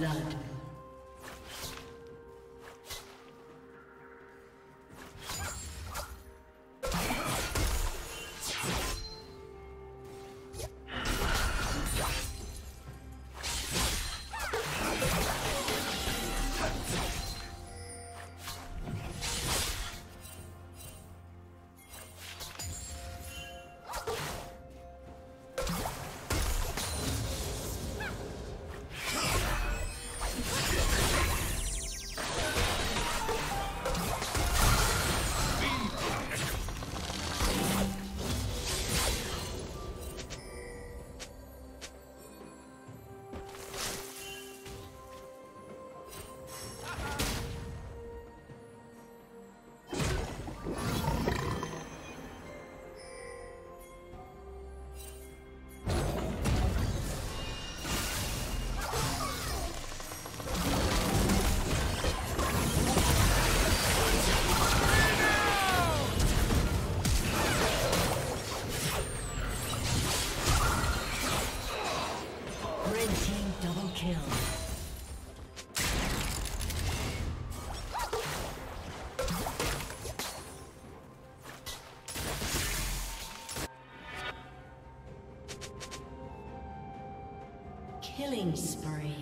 blood. Killing spree.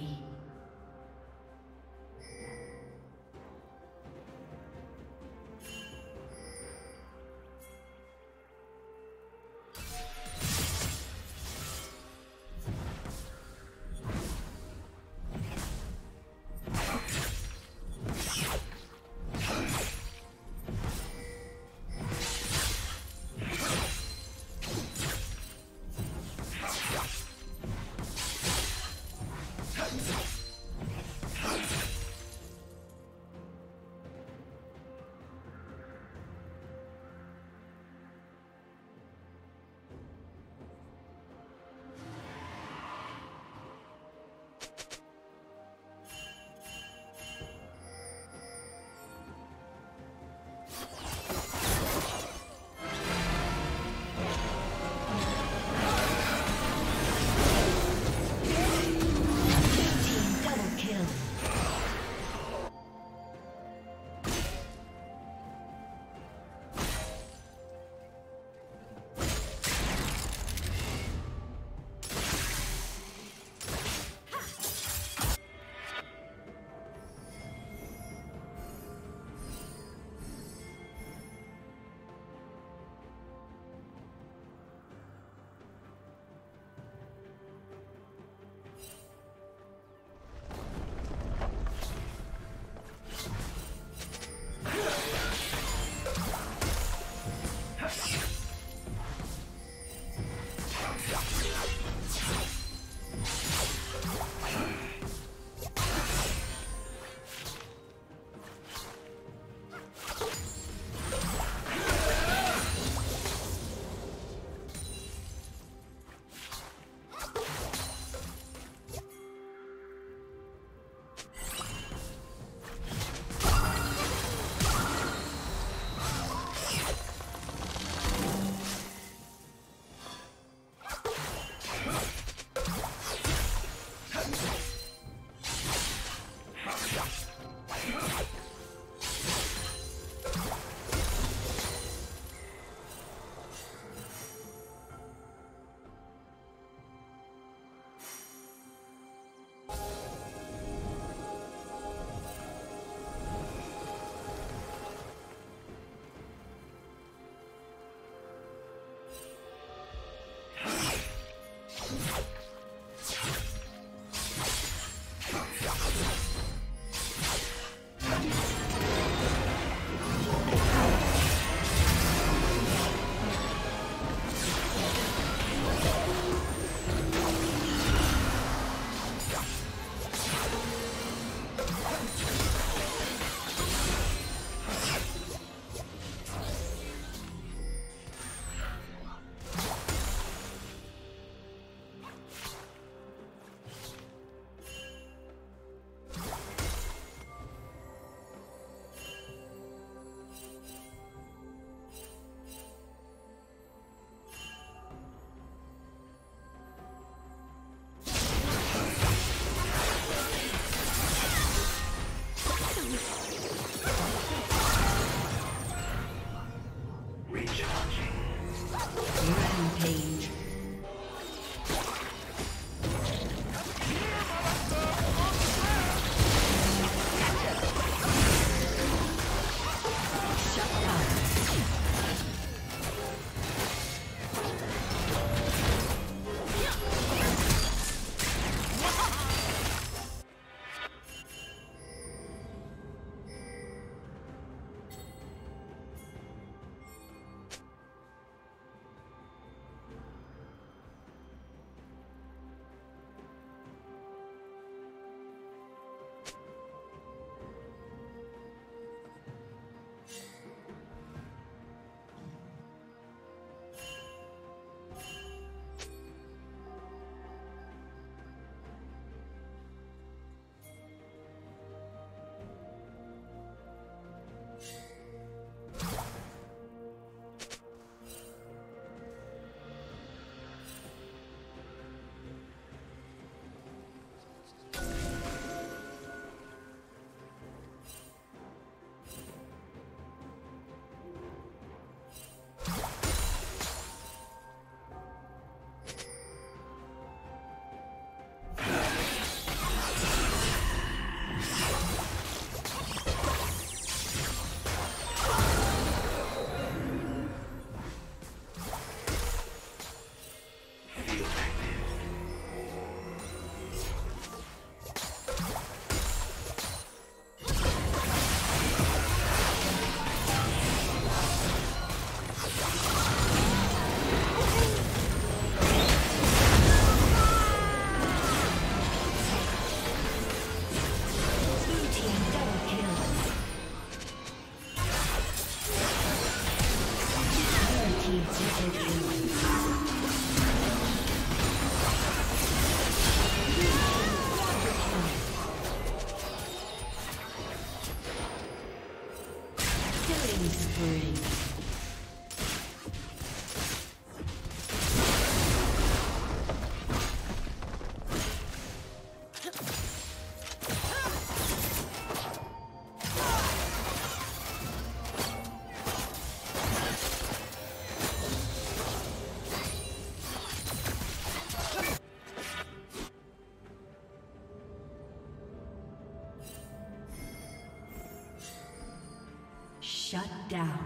Shut down.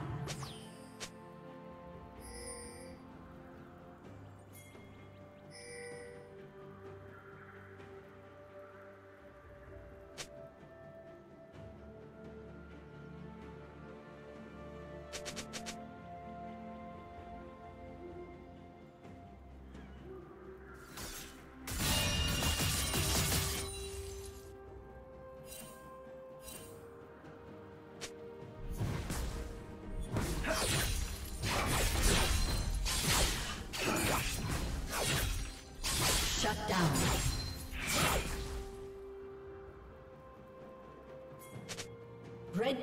Red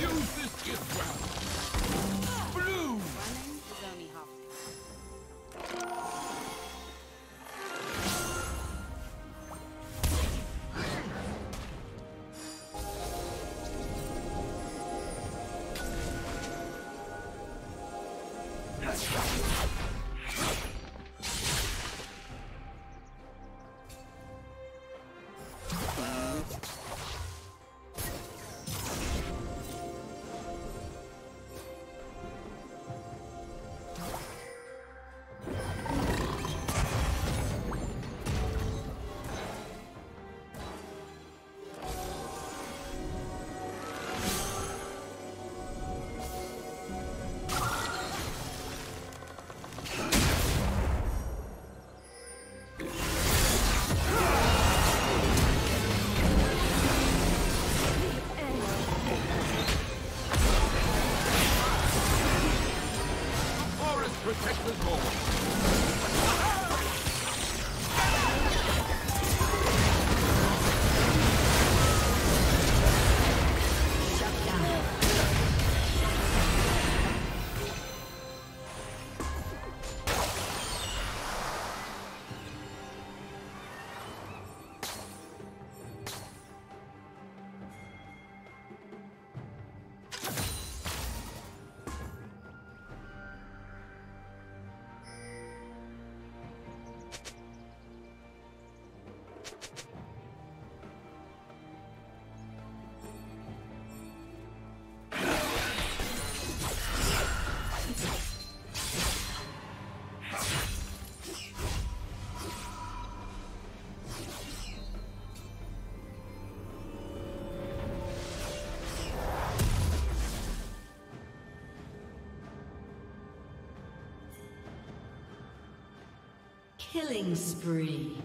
Use this Killing spree.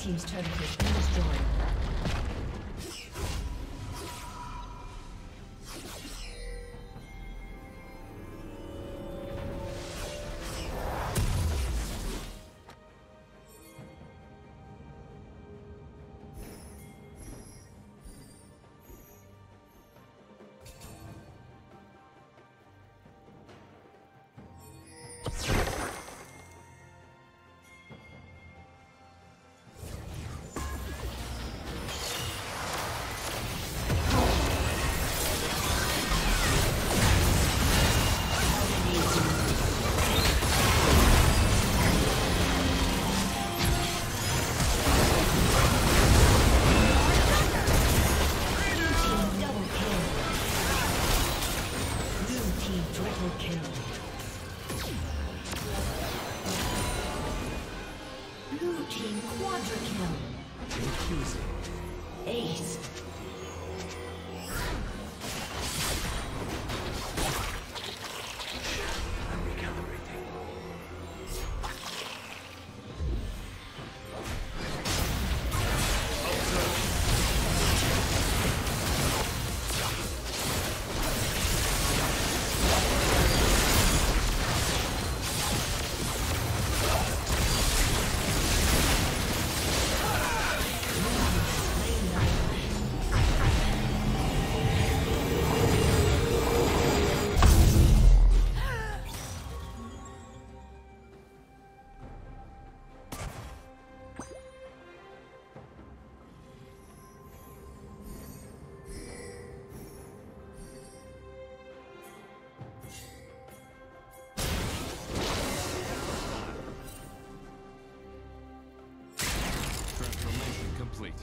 Team's turret has been destroyed. Red team's turret has been destroyed. Triple kill. complete.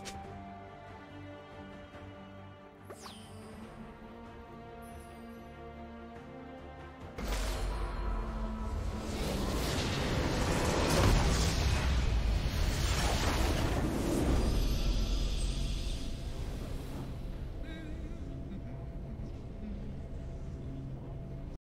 been destroyed.